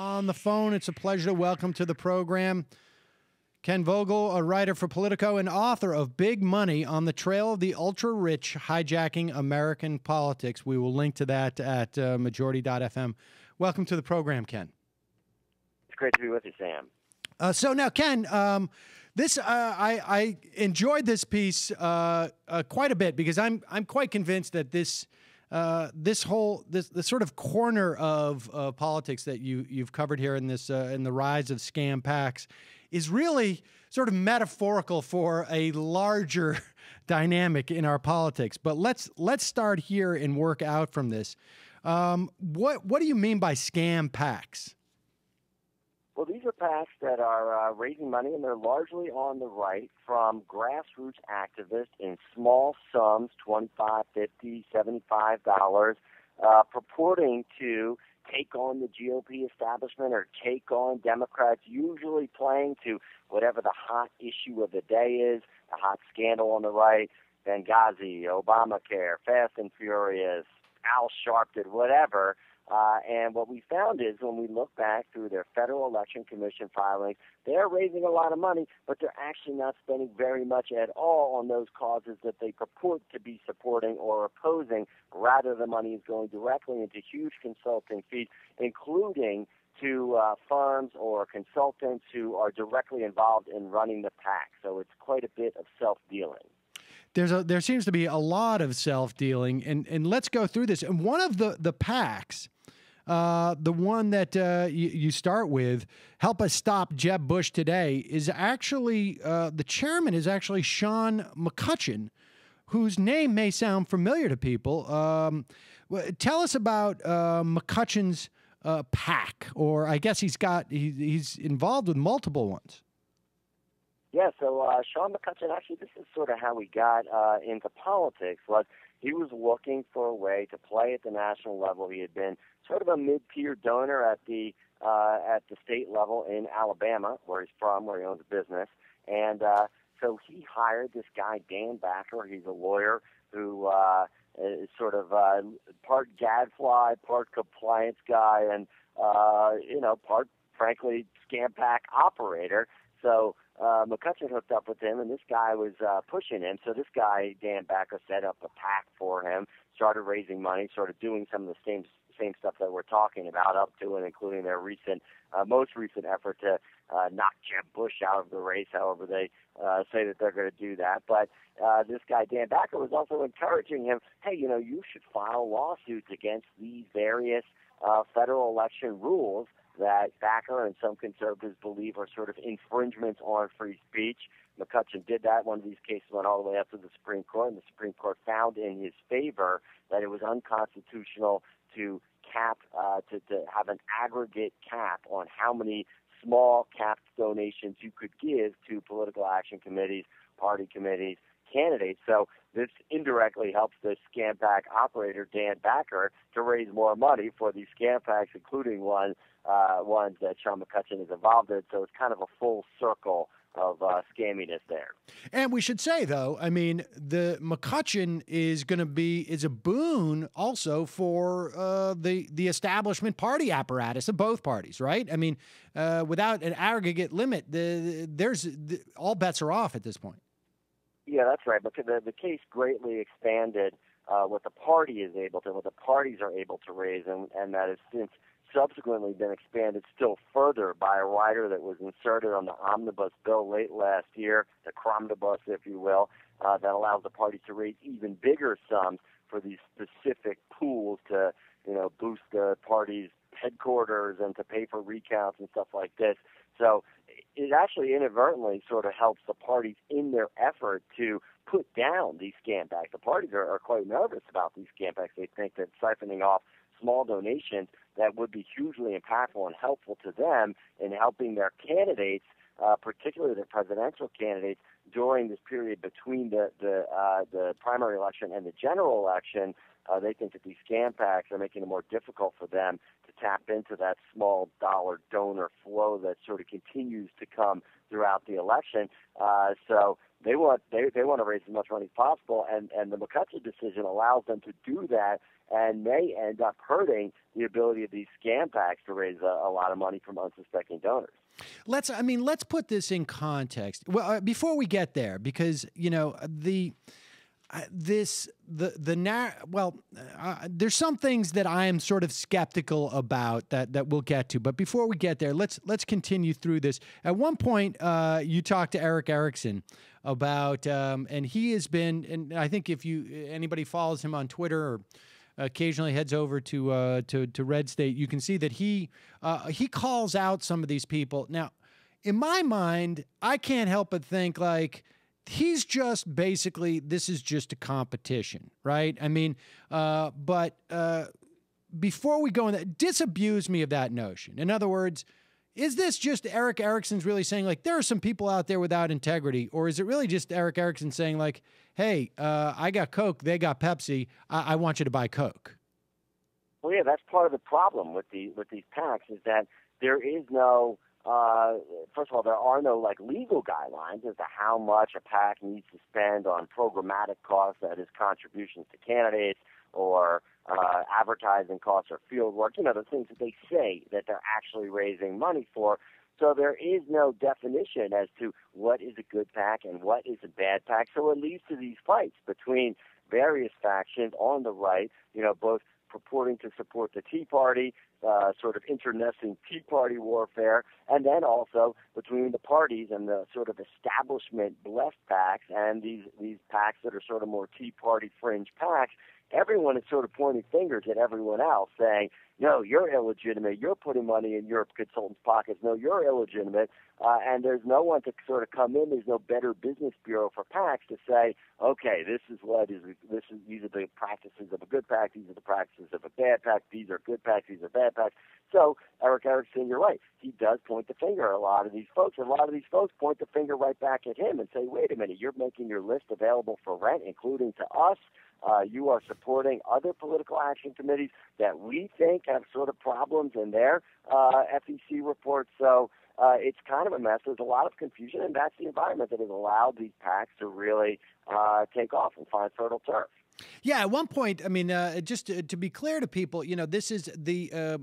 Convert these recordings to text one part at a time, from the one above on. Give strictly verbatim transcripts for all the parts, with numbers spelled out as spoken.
on the phone. It's a pleasure to welcome to the program Ken Vogel, a writer for Politico and author of Big Money, On the Trail of the Ultra-Rich Hijacking American Politics. We will link to that at uh, Majority dot F M. Welcome to the program, Ken. It's great to be with you, Sam. Uh, so now, Ken, um, this uh, I, I enjoyed this piece uh, uh, quite a bit because I'm I'm quite convinced that this uh, this whole this the sort of corner of uh, politics that you you've covered here in this uh, in the rise of scam PACs is really sort of metaphorical for a larger dynamic in our politics. But let's let's start here and work out from this. Um, what what do you mean by scam PACs? Well, these are PACs that are uh, raising money, and they're largely on the right from grassroots activists in small sums, twenty-five dollars, fifty dollars, seventy-five dollars, uh, purporting to take on the G O P establishment or take on Democrats, usually playing to whatever the hot issue of the day is, the hot scandal on the right, Benghazi, Obamacare, Fast and Furious, Al Sharpton, whatever. Uh, and what we found is when we look back through their Federal Election Commission filings, they're raising a lot of money, but they're actually not spending very much at all on those causes that they purport to be supporting or opposing. Rather, the money is going directly into huge consulting fees, including to uh, firms or consultants who are directly involved in running the PAC. So it's quite a bit of self-dealing. There's a, there seems to be a lot of self-dealing, and, and let's go through this. And one of the, the PACs, uh, the one that uh, you, you start with, Help Us Stop Jeb Bush Today, is actually, uh, the chairman is actually Shaun McCutcheon, whose name may sound familiar to people. Um, tell us about uh, McCutcheon's uh, PAC, or I guess he's got, he, he's involved with multiple ones. Yeah, so uh, Shaun McCutcheon, actually, this is sort of how he got uh, into politics, was he was looking for a way to play at the national level. He had been sort of a mid-tier donor at the uh, at the state level in Alabama, where he's from, where he owns a business. And uh, so he hired this guy, Dan Backer. He's a lawyer who uh, is sort of uh, part gadfly, part compliance guy, and, uh, you know, part, frankly, scam pack operator. So uh, McCutcheon hooked up with him, and this guy was uh, pushing him. So this guy, Dan Backer, set up a PAC for him, started raising money, sort of doing some of the same same stuff that we're talking about up to and including their recent, uh, most recent effort to uh, knock Jeb Bush out of the race, however they uh, say that they're going to do that. But uh, this guy, Dan Backer, was also encouraging him, hey, you know, you should file lawsuits against these various uh, federal election rules that Backer and some conservatives believe are sort of infringements on free speech. McCutcheon did that. One of these cases went all the way up to the Supreme Court, and the Supreme Court found in his favor that it was unconstitutional to cap, uh, to, to have an aggregate cap on how many small capped donations you could give to political action committees, party committees, candidates. So this indirectly helps the scam PAC operator, Dan Backer, to raise more money for these scam PACs, including one uh, ones that Shaun McCutcheon is involved in. So it's kind of a full circle of uh, scamminess there. And we should say, though, I mean, the McCutcheon is going to be is a boon also for uh, the the establishment party apparatus of both parties, right? I mean, uh, without an aggregate limit, the, there's the, all bets are off at this point. Yeah, that's right. Because the, the case greatly expanded uh, what the party is able to, what the parties are able to raise, and, and that has since subsequently been expanded still further by a rider that was inserted on the omnibus bill late last year, the cromnibus, if you will, uh, that allows the parties to raise even bigger sums for these specific pools to, you know, boost the party's headquarters and to pay for recounts and stuff like this. So it actually inadvertently sort of helps the parties in their effort to put down these scam PACs. The parties are, are quite nervous about these scam PACs. They think that siphoning off small donations that would be hugely impactful and helpful to them in helping their candidates, uh, particularly their presidential candidates, during this period between the the, uh, the primary election and the general election. Uh, they think that these scam PACs are making it more difficult for them to tap into that small dollar donor flow that sort of continues to come throughout the election. Uh, so They want they, they want to raise as much money as possible, and, and the McCutcheon decision allows them to do that and may end up hurting the ability of these scam packs to raise a, a lot of money from unsuspecting donors. Let's, I mean, let's put this in context. Well, uh, before we get there, because, you know, the... Uh, this the the narr well uh, there's some things that I am sort of skeptical about that that we'll get to, but before we get there, let's let's continue through this. At one point, uh, you talked to Erick Erickson about, um, and he has been, and I think if you anybody follows him on Twitter or occasionally heads over to uh, to to Red State, you can see that he uh, he calls out some of these people. Now, in my mind, I can't help but think like, he's just basically, this is just a competition, right? I mean, uh, but uh, before we go in that, disabuse me of that notion. In other words, is this just Erick Erickson's really saying, like, there are some people out there without integrity, or is it really just Erick Erickson saying, like, hey, uh, I got Coke, they got Pepsi, I, I want you to buy Coke? Well, yeah, that's part of the problem with, the, with these packs is that there is no... Uh, first of all, there are no like legal guidelines as to how much a PAC needs to spend on programmatic costs, that is contributions to candidates or uh, advertising costs or field work, you know, the things that they say that they're actually raising money for. So there is no definition as to what is a good PAC and what is a bad PAC. So it leads to these fights between various factions on the right, you know, both purporting to support the Tea Party, uh, sort of internecine Tea Party warfare, and then also between the parties and the sort of establishment blessed PACs and these, these PACs that are sort of more Tea Party fringe PACs. Everyone is sort of pointing fingers at everyone else saying, no, you're illegitimate, you're putting money in your consultants' pockets, no, you're illegitimate, uh, and there's no one to sort of come in, there's no Better Business Bureau for PACs to say, okay, this is what is, this is, these are the practices of a good PAC, these are the practices of a bad PAC, these are good PACs, these are bad PACs. So Erick Erickson, you're right, he does point the finger at a lot of these folks, and a lot of these folks point the finger right back at him and say, wait a minute, you're making your list available for rent, including to us. Uh, you are supporting other political action committees that we think have sort of problems in their uh, F E C reports. So uh, it's kind of a mess. There's a lot of confusion, and that's the environment that has allowed these PACs to really uh, take off and find fertile turf. Yeah, at one point, I mean, uh, just to, to be clear to people, you know, this is the uh,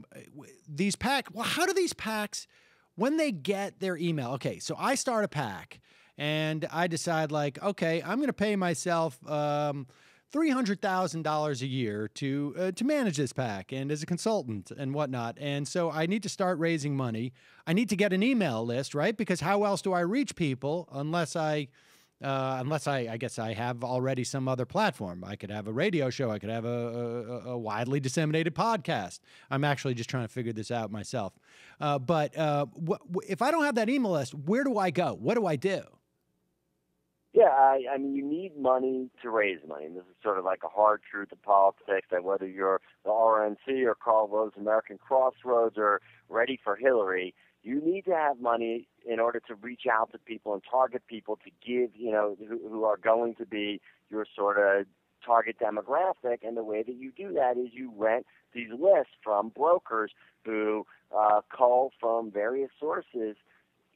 these PACs. Well, how do these PACs, when they get their email? Okay, so I start a PAC, and I decide like, okay, I'm going to pay myself. Um, Three hundred thousand dollars a year to uh, to manage this PAC and as a consultant and whatnot, and so I need to start raising money. I need to get an email list, right? Because how else do I reach people unless I, uh, unless I, I guess I have already some other platform. I could have a radio show. I could have a, a, a widely disseminated podcast. I'm actually just trying to figure this out myself. Uh, but uh, if I don't have that email list, where do I go? What do I do? Yeah, I, I mean, you need money to raise money. And this is sort of like a hard truth of politics that whether you're the R N C or Karl Rove's American Crossroads or Ready for Hillary, you need to have money in order to reach out to people and target people to give, you know, who, who are going to be your sort of target demographic. And the way that you do that is you rent these lists from brokers who uh, cull from various sources.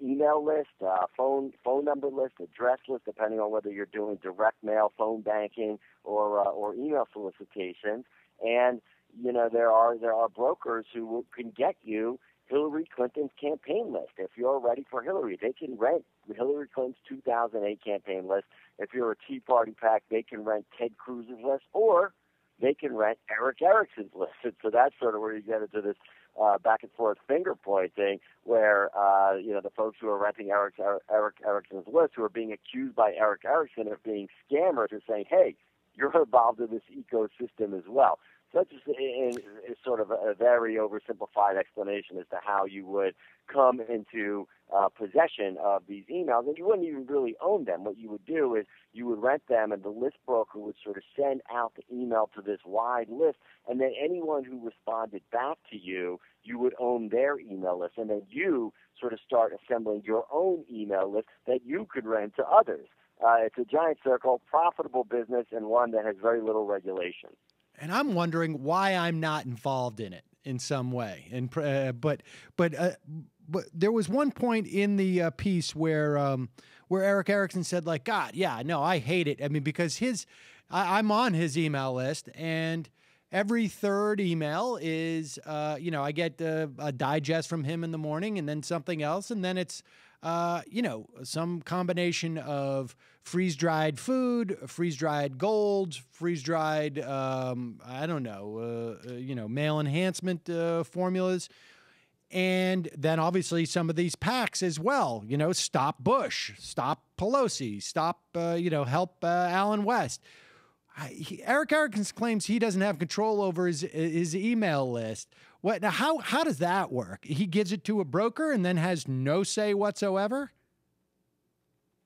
Email list, uh, phone phone number list, address list, depending on whether you're doing direct mail, phone banking, or uh, or email solicitations. And you know there are there are brokers who will, can get you Hillary Clinton's campaign list. If you're Ready for Hillary, they can rent Hillary Clinton's two thousand eight campaign list. If you're a Tea Party PAC, they can rent Ted Cruz's list, or they can rent Erick Erickson's list. And so that's sort of where you get into this uh, back and forth finger pointing, where uh, you know the folks who are renting Erick Erick Erickson's list, who are being accused by Erick Erickson of being scammers, are saying, "Hey, you're involved in this ecosystem as well." So that's just a, a, a sort of a very oversimplified explanation as to how you would come into uh, possession of these emails. And you wouldn't even really own them. What you would do is you would rent them, and the list broker would sort of send out the email to this wide list. And then anyone who responded back to you, you would own their email list. And then you sort of start assembling your own email list that you could rent to others. Uh, it's a giant circle, profitable business, and one that has very little regulation. And I'm wondering why I'm not involved in it in some way. And uh, but but uh, but there was one point in the uh, piece where um, where Erick Erickson said, like, God, yeah, no, I hate it. I mean, because his, I, I'm on his email list, and every third email is, uh, you know, I get uh, a digest from him in the morning, and then something else, and then it's, uh, you know, some combination of freeze-dried food, freeze-dried gold, freeze-dried, um, I don't know, uh, you know, male enhancement uh, formulas. And then obviously some of these PACs as well, you know, stop Bush, stop Pelosi, stop, uh, you know, help uh, Alan West. I, he, Erick Erickson claims he doesn't have control over his his email list. What? Now, how how does that work? He gives it to a broker and then has no say whatsoever.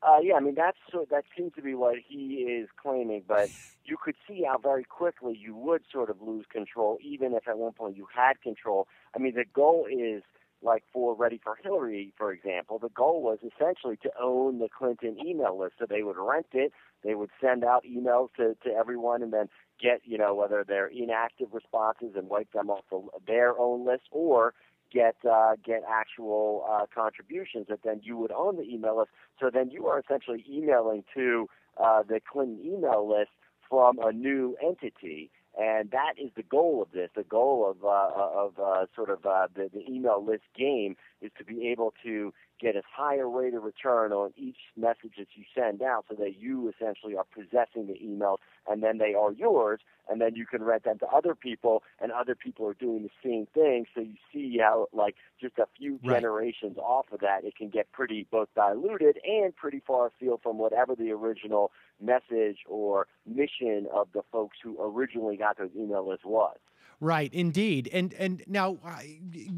Uh, yeah, I mean that's that seems to be what he is claiming, but you could see how very quickly you would sort of lose control, even if at one point you had control. I mean, the goal is, like for Ready for Hillary, for example, the goal was essentially to own the Clinton email list. So they would rent it, they would send out emails to, to everyone, and then get, you know, whether they're inactive responses and wipe them off the, their own list, or get uh, get actual uh, contributions that then you would own the email list. So then you are essentially emailing to uh, the Clinton email list from a new entity, and that is the goal of this. The goal of uh, of uh, sort of uh, the, the email list game is to be able to get a higher rate of return on each message that you send out, so that you essentially are possessing the emails, and then they are yours, and then you can rent them to other people, and other people are doing the same thing. So you see how, like, just a few right. generations off of that, it can get pretty both diluted and pretty far afield from whatever the original message or mission of the folks who originally got those email lists was. Right, indeed. And and now, uh,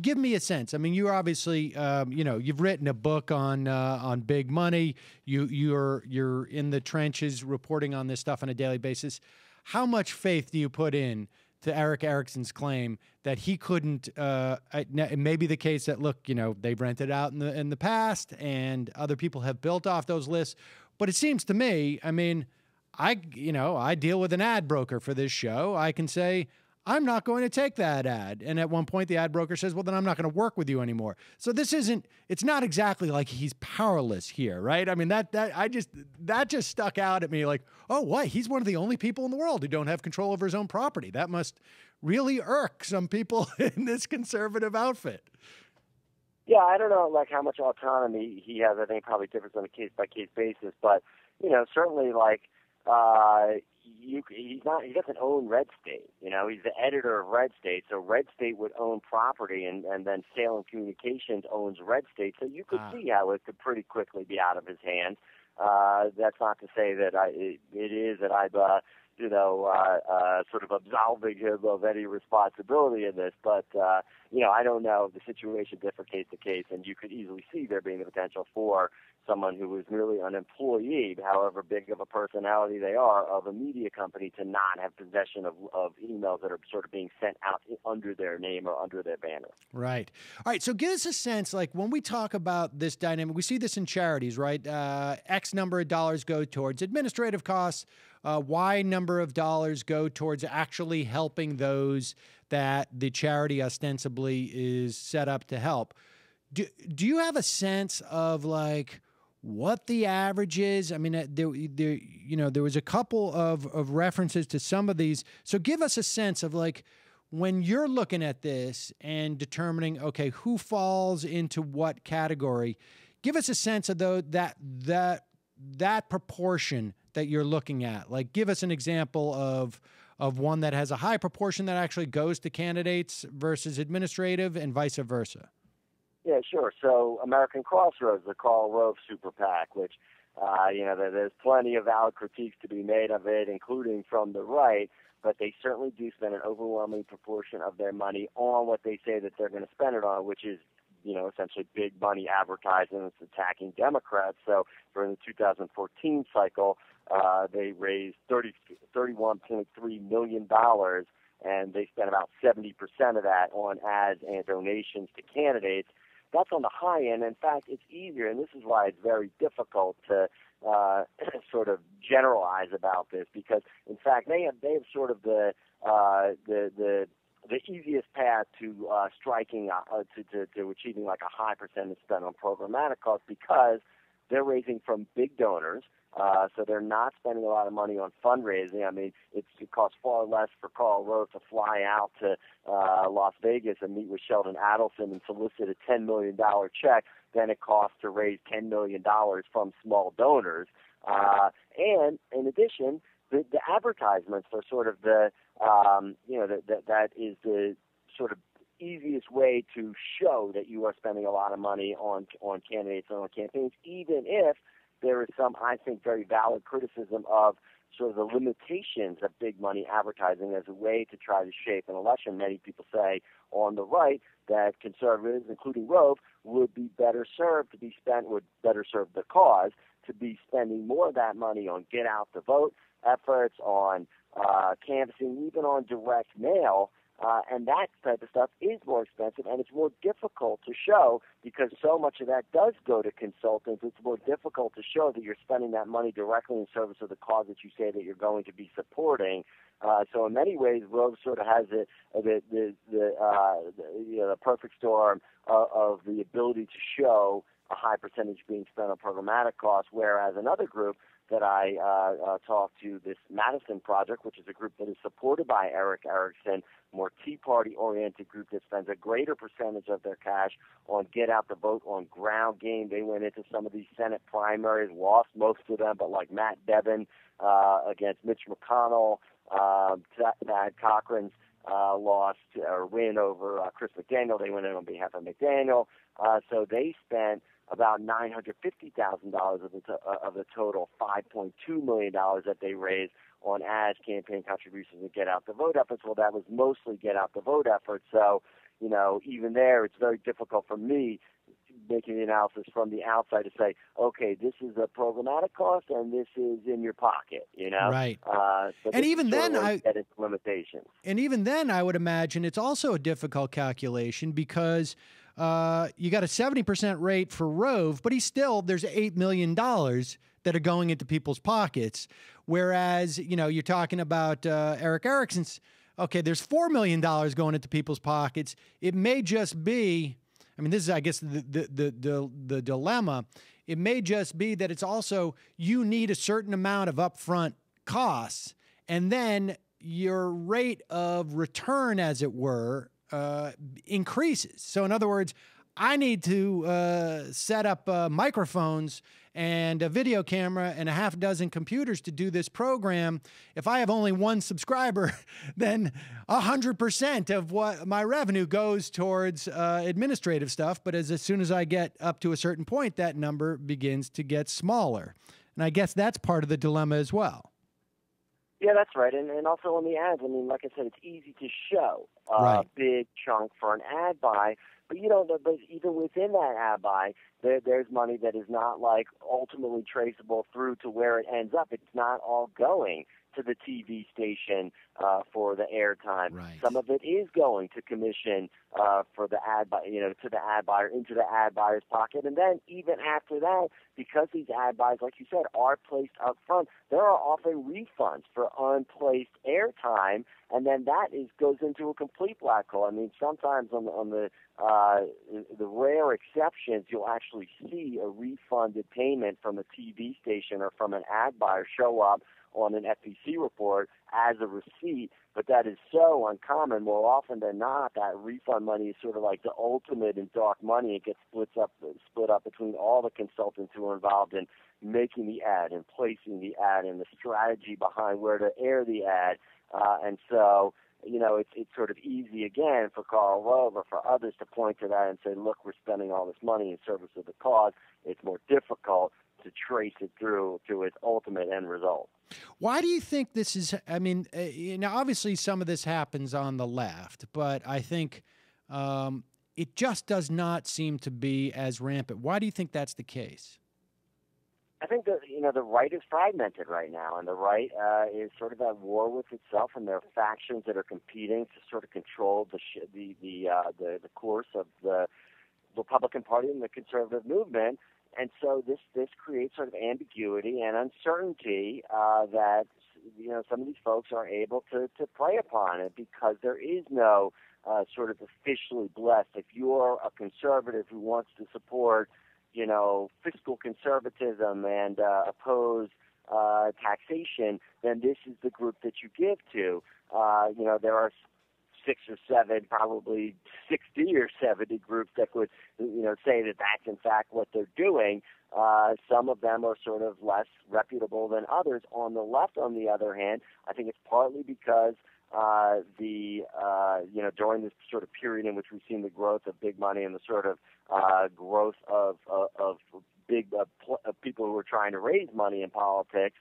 give me a sense. I mean, you're obviously, um, you know, you've written a book on uh, on Big Money. You you're you're in the trenches reporting on this stuff on a daily basis. How much faith do you put in to Erick Erickson's claim that he couldn't? Uh, it may be the case that, look, you know, they've rented out in the in the past, and other people have built off those lists. But it seems to me, I mean, I you know, I deal with an ad broker for this show. I can say, I'm not going to take that ad. And at one point, the ad broker says, well, then I'm not going to work with you anymore. So this isn't, it's not exactly like he's powerless here, right? I mean, that, that, I just, that just stuck out at me like, oh, what? He's one of the only people in the world who don't have control over his own property. That must really irk some people in this conservative outfit. Yeah, I don't know, like, how much autonomy he has. I think probably differs on a case-by-case basis. But, you know, certainly, like, uh, You, he's not. He doesn't own Red State. You know, he's the editor of Red State. So Red State would own property, and, and then Salem Communications owns Red State. So you could uh. see how it could pretty quickly be out of his hands. Uh, that's not to say that I. It, it is that I've, uh, you know, uh, uh, sort of absolving him of any responsibility in this. But uh, you know, I don't know, the situation differs case to case, and you could easily see there being the potential for someone who is merely an employee, however big of a personality they are, of a media company, to not have possession of, of emails that are sort of being sent out under their name or under their banner. Right. All right, so give us a sense, like, when we talk about this dynamic, we see this in charities, right? Uh, X number of dollars go towards administrative costs, uh, Y number of dollars go towards actually helping those that the charity ostensibly is set up to help. Do, do you have a sense of, like, what the average is? I mean, there, there, you know, there was a couple of, of references to some of these. So give us a sense of, like, when you're looking at this and determining, okay, who falls into what category, give us a sense of though that that that proportion that you're looking at. Like, give us an example of of one that has a high proportion that actually goes to candidates versus administrative and vice versa. Yeah, sure. So American Crossroads, the Karl Rove super PAC, which, uh, you know, there's plenty of valid critiques to be made of it, including from the right, but they certainly do spend an overwhelming proportion of their money on what they say that they're going to spend it on, which is, you know, essentially big money advertising that's attacking Democrats. So during the two thousand fourteen cycle, uh, they raised thirty-one point three million dollars, and they spent about seventy percent of that on ads and donations to candidates. That's on the high end. In fact, it's easier, and this is why it's very difficult to uh, sort of generalize about this, because in fact they have they have sort of the uh, the the the easiest path to uh, striking, uh, to, to, to achieving like a high percentage spent on programmatic costs, because they're raising from big donors, uh, so they're not spending a lot of money on fundraising. I mean, it's, it costs far less for Karl Rove to fly out to uh, Las Vegas and meet with Sheldon Adelson and solicit a ten million dollars check than it costs to raise ten million dollars from small donors. Uh, and in addition, the, the advertisements are sort of the, um, you know, the, the, that is the sort of easiest way to show that you are spending a lot of money on on candidates and on campaigns, even if there is some, I think, very valid criticism of sort of the limitations of big money advertising as a way to try to shape an election. Many people say on the right that conservatives, including Rove, would be better served to be spent, would better serve the cause, to be spending more of that money on get out the vote efforts, on uh, canvassing, even on direct mail. Uh, and that type of stuff is more expensive, and it's more difficult to show because so much of that does go to consultants. It's more difficult to show that you're spending that money directly in service of the cause that you say that you're going to be supporting. Uh, so in many ways, Rove sort of has a, a, the the the, uh, the, you know, the perfect storm of, of the ability to show a high percentage being spent on programmatic costs, whereas another group that I uh, uh, talked to, this Madison Project, which is a group that is supported by Erick Erickson, more Tea Party-oriented group that spends a greater percentage of their cash on get out the vote, on ground game. They went into some of these Senate primaries, lost most of them, but like Matt Bevin uh, against Mitch McConnell, uh, Thad Cochran's uh, lost or uh, win over uh, Chris McDaniel. They went in on behalf of McDaniel. Uh, so they spent about nine hundred fifty thousand dollars of the to, uh, of the total five point two million dollars that they raised on ads, campaign contributions, and get out the vote efforts. Well, that was mostly get out the vote efforts. So, you know, even there, it's very difficult for me making the analysis from the outside to say, okay, this is a programmatic cost and this is in your pocket, you know? Right. Uh, so and even then, I get its limitations. And even then, I would imagine it's also a difficult calculation because Uh, you got a seventy percent rate for Rove, but he's still, there's eight million dollars that are going into people's pockets. Whereas, you know, you're talking about uh, Erick Erickson's, okay, there's four million dollars going into people's pockets. It may just be, I mean, this is, I guess, the, the, the, the, the dilemma. It may just be that it's also, you need a certain amount of upfront costs, and then your rate of return, as it were, Uh, increases. So in other words, I need to uh, set up uh, microphones and a video camera and a half dozen computers to do this program. If I have only one subscriber, then one hundred percent of what my revenue goes towards uh, administrative stuff. But as, as soon as I get up to a certain point, that number begins to get smaller. And I guess that's part of the dilemma as well. Yeah, that's right. And and also on the ads, I mean, like I said, it's easy to show uh, right. a big chunk for an ad buy. But, you know, but even within that ad buy, there, there's money that is not, like, ultimately traceable through to where it ends up. It's not all going to the T V station uh, for the airtime. Right. Some of it is going to commission uh, for the ad buy, you know, to the ad buyer, into the ad buyer's pocket. And then even after that, because these ad buys, like you said, are placed up front, there are often refunds for unplaced airtime, and then that is goes into a complete black hole. I mean, sometimes on the, on the uh, the rare exceptions, you'll actually see a refunded payment from a T V station or from an ad buyer show up on an F T C report as a receipt, but that is so uncommon. More often than not, that refund money is sort of like the ultimate in dark money. It gets split up, split up between all the consultants who are involved in making the ad and placing the ad and the strategy behind where to air the ad. Uh, and so, you know, it's it's sort of easy, again, for Karl Rove or for others to point to that and say, look, we're spending all this money in service of the cause. It's more difficult to trace it through to its ultimate end result. Why do you think this is? I mean, uh, you know, obviously some of this happens on the left, but I think um, it just does not seem to be as rampant. Why do you think that's the case? I think that, you know, the right is fragmented right now, and the right uh, is sort of at war with itself, and there are factions that are competing to sort of control the sh the the, uh, the the course of the Republican Party and the conservative movement. And so this, this creates sort of ambiguity and uncertainty uh, that you know, some of these folks are able to, to play upon it because there is no uh, sort of officially blessed. If you're a conservative who wants to support, you know, fiscal conservatism and uh, oppose uh, taxation, then this is the group that you give to. Uh, you know, there are six or seven, probably sixty or seventy groups that would, you know, say that that's in fact what they're doing. Uh, some of them are sort of less reputable than others. On the left, on the other hand, I think it's partly because uh, the, uh, you know, during this sort of period in which we've seen the growth of big money and the sort of uh, growth of, of, of big uh, pl- of people who are trying to raise money in politics,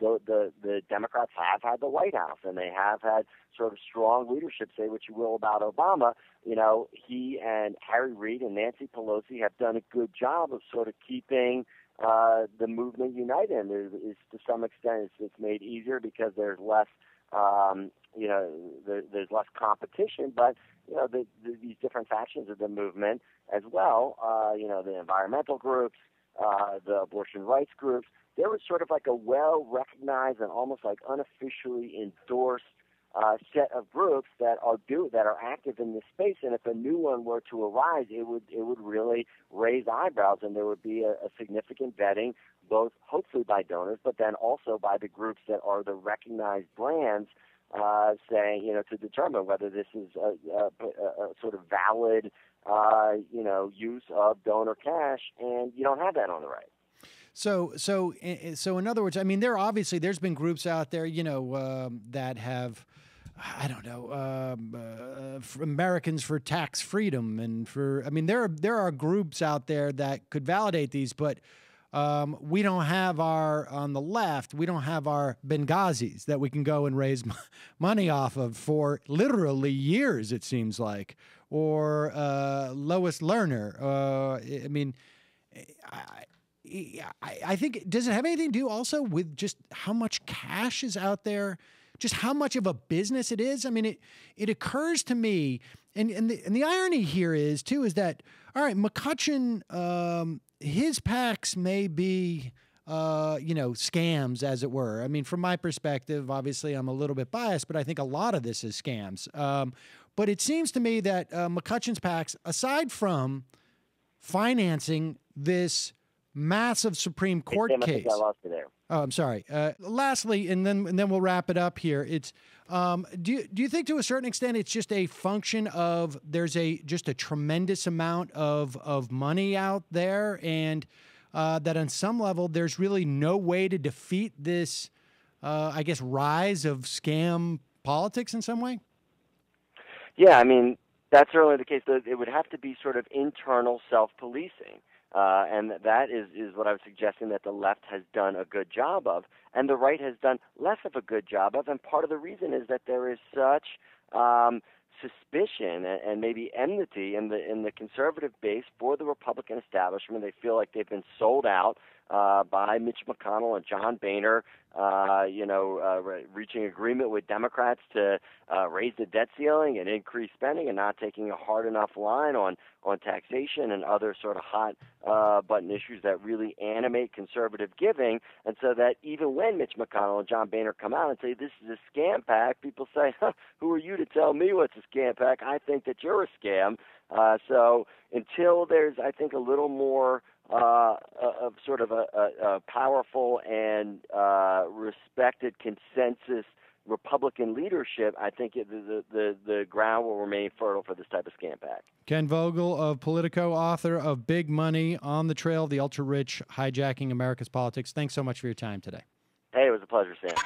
The, the the Democrats have had the White House, and they have had sort of strong leadership. Say what you will about Obama, you know, he and Harry Reid and Nancy Pelosi have done a good job of sort of keeping uh, the movement united. And it is, to some extent, it's, it's made easier because there's less, um, you know, there, there's less competition. But you know, the, the, these different factions of the movement as well, uh, you know, the environmental groups, uh, the abortion rights groups. There was sort of like a well-recognized and almost like unofficially endorsed uh, set of groups that are do that are active in this space, and if a new one were to arise, it would it would really raise eyebrows, and there would be a, a significant vetting, both hopefully by donors, but then also by the groups that are the recognized brands, uh, saying you know to determine whether this is a, a, a sort of valid uh, you know use of donor cash, and you don't have that on the right. So, so, so, in other words, I mean, there obviously there's been groups out there, you know, um, that have, I don't know, um, uh, for Americans for Tax Freedom, and for, I mean, there are there are groups out there that could validate these, but um, we don't have our on the left, we don't have our Benghazis that we can go and raise money off of for literally years, it seems like, or uh, Lois Lerner. Uh, I mean, I. I, I think, does it have anything to do also with just how much cash is out there, just how much of a business it is? I mean, it it occurs to me, and and the, and the irony here is, too, is that, all right, McCutcheon, um, his PACs may be, uh, you know, scams, as it were. I mean, from my perspective, obviously, I'm a little bit biased, but I think a lot of this is scams. Um, but it seems to me that uh, McCutcheon's PACs, aside from financing this massive Supreme Court case. I lost you there. Oh, I'm sorry. Uh, lastly, and then and then we'll wrap it up here. It's um, do you, do you think to a certain extent it's just a function of there's a just a tremendous amount of of money out there, and uh, that on some level there's really no way to defeat this, uh, I guess, rise of scam politics in some way? Yeah, I mean that's certainly the case. It would have to be sort of internal self-policing. Uh, and that is, is what I was suggesting that the left has done a good job of, and the right has done less of a good job of. And part of the reason is that there is such um, suspicion and, and maybe enmity in the in the conservative base for the Republican establishment. They feel like they've been sold out uh, by Mitch McConnell and John Boehner, uh, you know, uh, re- reaching agreement with Democrats to uh, raise the debt ceiling and increase spending, and not taking a hard enough line on. on taxation and other sort of hot uh, button issues that really animate conservative giving. And so that even when Mitch McConnell and John Boehner come out and say, this is a scam pack, people say, huh, who are you to tell me what's a scam pack? I think that you're a scam. Uh, so until there's, I think, a little more uh, of sort of a, a, a powerful and uh, respected consensus Republican leadership, I think it, the, the the ground will remain fertile for this type of scam pack. Ken Vogel of Politico, author of Big Money, On the Trail of the Ultra-Rich Hijacking America's Politics. Thanks so much for your time today. Hey, it was a pleasure, Sam.